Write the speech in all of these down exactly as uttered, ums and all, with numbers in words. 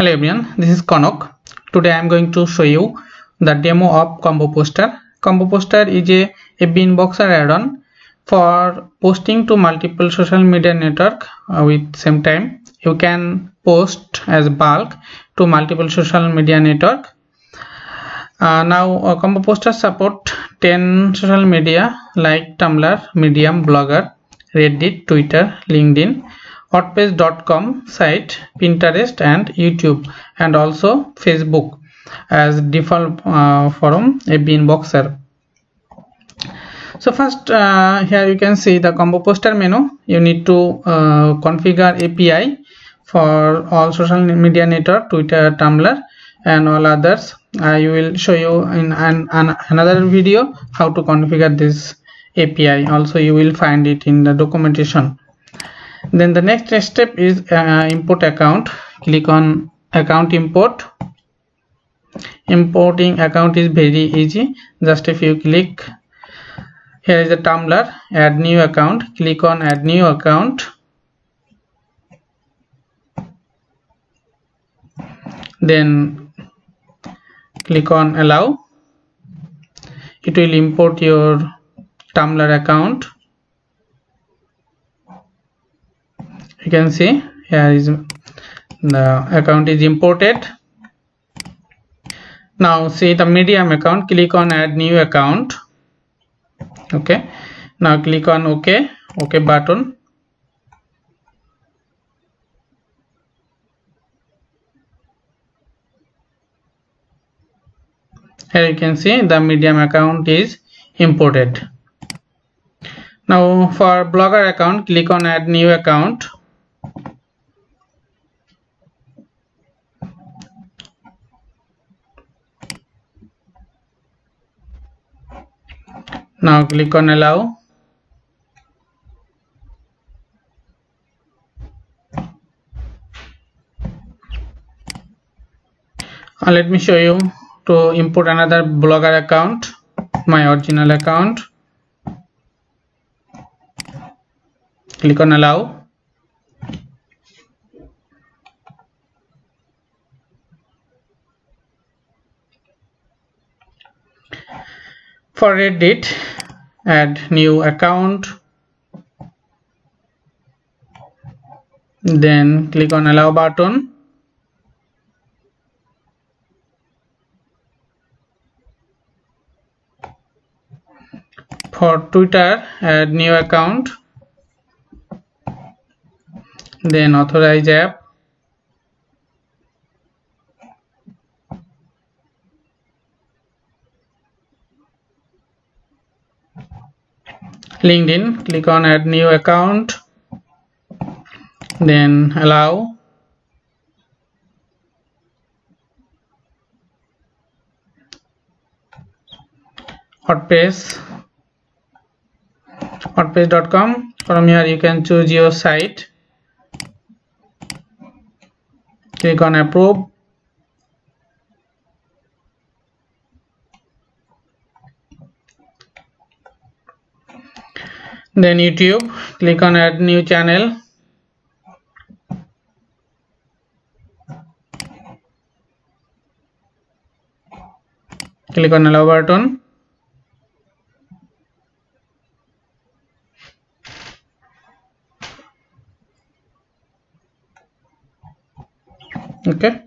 Hello everyone, this is Konok. Today I am going to show you the demo of Combo Poster. Combo Poster is a F B Inboxer add-on for posting to multiple social media network uh, with same time. You can post as bulk to multiple social media network. Uh, now uh, Combo Poster support ten social media like Tumblr, Medium, Blogger, Reddit, Twitter, LinkedIn, hotpace dot com site, Pinterest and YouTube, and also Facebook as default uh, forum F B Inboxer. So first uh, here you can see the Combo Poster menu. You need to uh, configure A P I for all social media network, Twitter, Tumblr and all others. I will show you in an, an, another video how to configure this A P I. Also you will find it in the documentation. Then the next step is uh, import account. Click on account import. Importing account is very easy. Just if you click, here is the Tumblr, add new account. Click on add new account. Then click on allow. It will import your Tumblr account. You can see here is the account is imported. Now see the Medium account. Click on add new account. Okay, now click on OK OK button. Here you can see the Medium account is imported. Now for Blogger account, click on add new account. Now click on allow. And let me show you to import another Blogger account, my original account. Click on allow. For Reddit, add new account, then click on allow button. For Twitter, add new account, then authorize app. LinkedIn, click on add new account, then allow. Hotpace, hotpace dot com. From here you can choose your site. Click on approve. Then YouTube, click on add new channel. Click on allow button. Okay.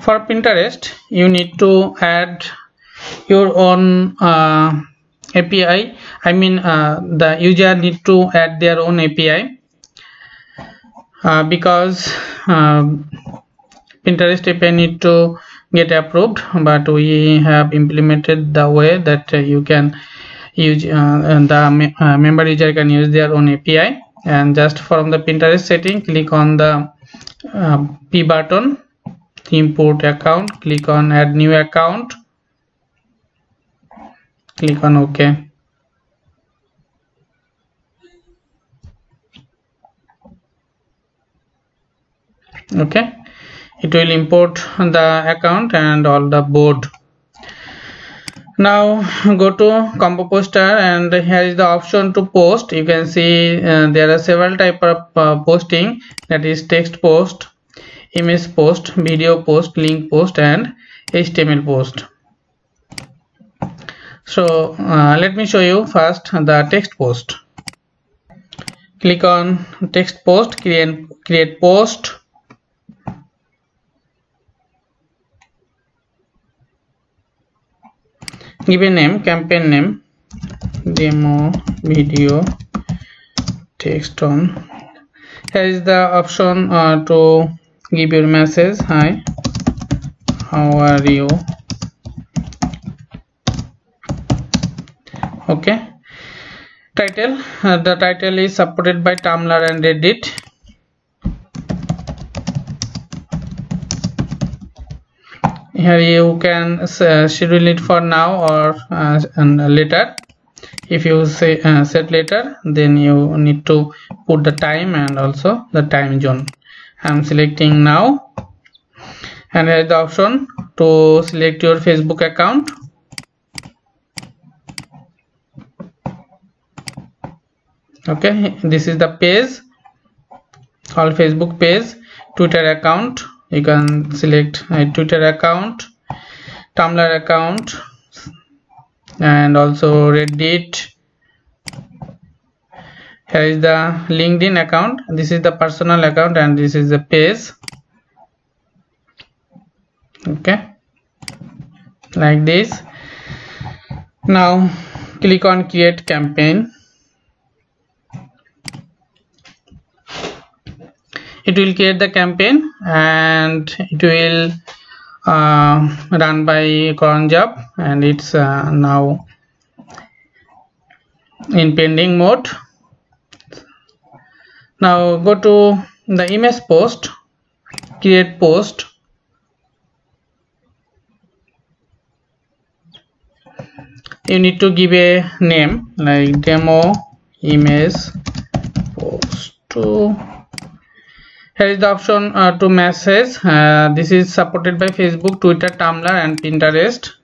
For Pinterest, you need to add your own uh, A P I. I mean uh, the user need to add their own A P I uh, because um, Pinterest A P I need to get approved, but we have implemented the way that uh, you can use uh, and the me uh, member user can use their own A P I. And just from the Pinterest setting, click on the uh, P button, import account, click on add new account, click on OK. Okay, it will import the account and all the board. Now go to Combo Poster, and here is the option to post. You can see uh, there are several type of uh, posting, that is text post, image post, video post, link post, and H T M L post. So uh, let me show you first the text post. Click on text post, create, create post. Give a name, campaign name, demo video text on. Here is the option uh, to give your message. Hi, how are you? Okay. Title. Uh, the title is supported by Tumblr and Reddit. Here you can uh, schedule it for now or uh, and later. If you say uh, set later, then you need to put the time and also the time zone. I'm selecting now, and here is the option to select your Facebook account. Okay, this is the page, all Facebook page, Twitter account. You can select a Twitter account, Tumblr account, and also Reddit. Here is the LinkedIn account. This is the personal account and this is the page. Okay, like this. Now click on create campaign. It will create the campaign and it will Uh, run by cron job, and it's uh, now in pending mode. Now go to the image post, create post. You need to give a name like demo image post to. Here is the option uh, to message. Uh, this is supported by Facebook, Twitter, Tumblr, and Pinterest.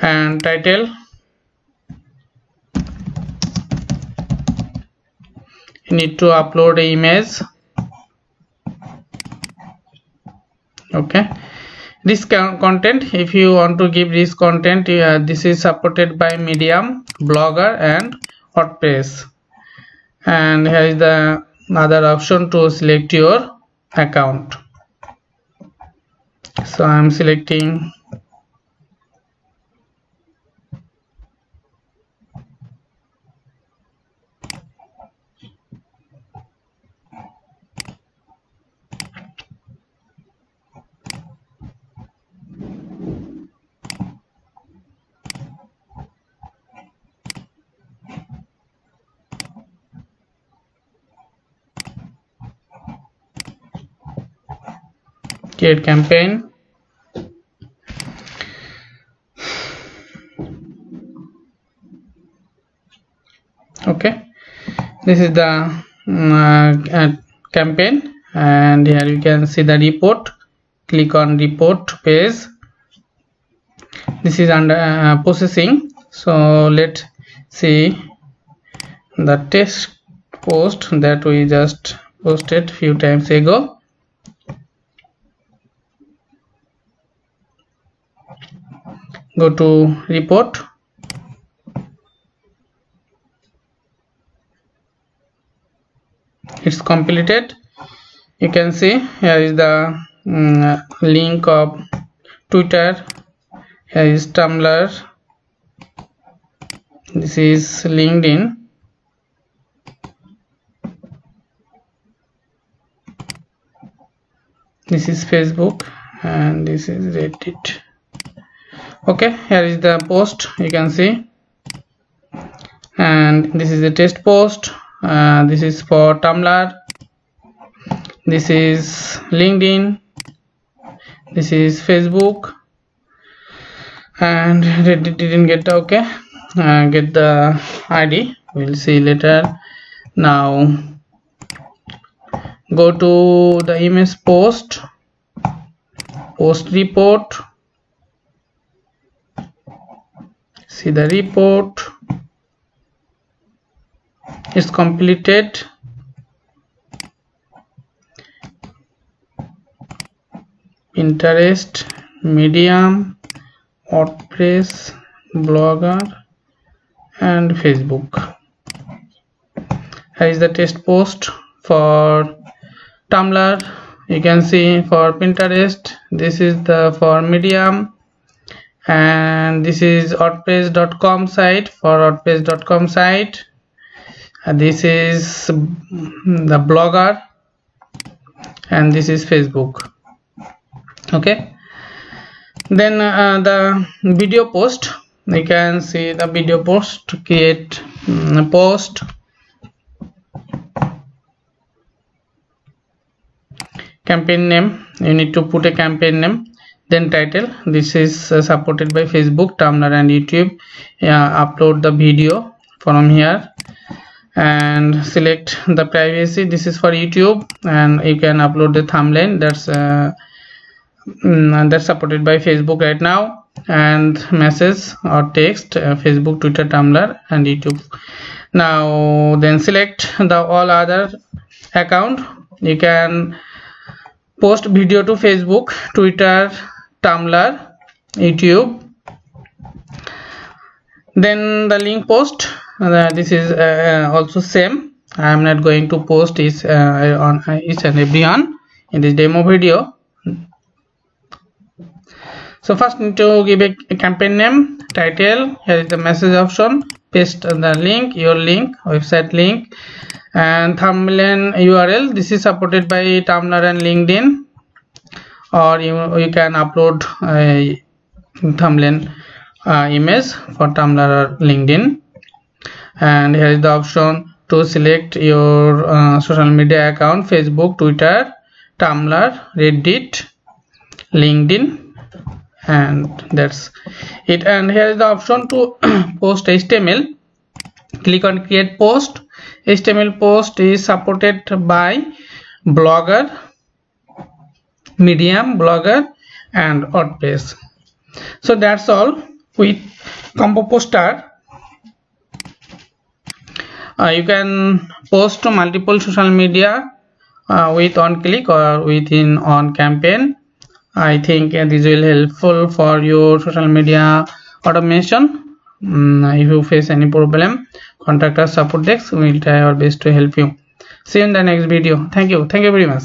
And title. You need to upload an image. Okay. This content, if you want to give this content, uh, this is supported by Medium, Blogger, and WordPress. And here is the other option to select your account. So I am selecting create campaign. Okay, this is the uh, campaign, and here you can see the report. Click on report page. This is under uh, processing, so let's see the text post that we just posted few times ago. Go to report. It's completed. You can see here is the um, link of Twitter. Here is Tumblr. This is LinkedIn. This is Facebook, and this is Reddit. Okay, here is the post, you can see, and this is the test post. Uh, this is for Tumblr, this is LinkedIn, this is Facebook, and Reddit didn't get the okay, uh, get the I D, we'll see later. Now go to the image post, post report. see the report is completed. Pinterest, Medium, WordPress, Blogger and Facebook. Here is the test post for Tumblr. You can see for Pinterest, this is the for Medium, and this is outpace dot com site for outpace dot com site, and this is the Blogger, and this is Facebook. Okay, then uh, the video post, you can see the video post, create um, post, campaign name, you need to put a campaign name, then title, this is uh, supported by Facebook, Tumblr and YouTube. Yeah, upload the video from here and select the privacy, this is for YouTube, and you can upload the thumbnail, that's uh, Mm, that's supported by Facebook right now, and message or text, uh, Facebook, Twitter, Tumblr and YouTube. Now then select the all other account, you can post video to Facebook, Twitter, Tumblr, YouTube. Then the link post, uh, this is uh, also same. I am not going to post each, uh, on each and every one in this demo video. So first need to give a, a campaign name, title, here is the message option, paste the link, your link, website link, and thumbnail U R L. This is supported by Tumblr and LinkedIn, or you, you can upload a thumbnail uh, image for Tumblr or LinkedIn. And here is the option to select your uh, social media account, Facebook, Twitter, Tumblr, Reddit, LinkedIn. And that's it. And here is the option to post H T M L. Click on create post. H T M L post is supported by Blogger, Medium, Blogger and WordPress. So that's all with Combo Poster. Uh, you can post to multiple social media uh, with on click or within on campaign. I think uh, this will helpful for your social media automation. Mm, if you face any problem, contact our support desk. We will try our best to help you. See you in the next video. Thank you. Thank you very much.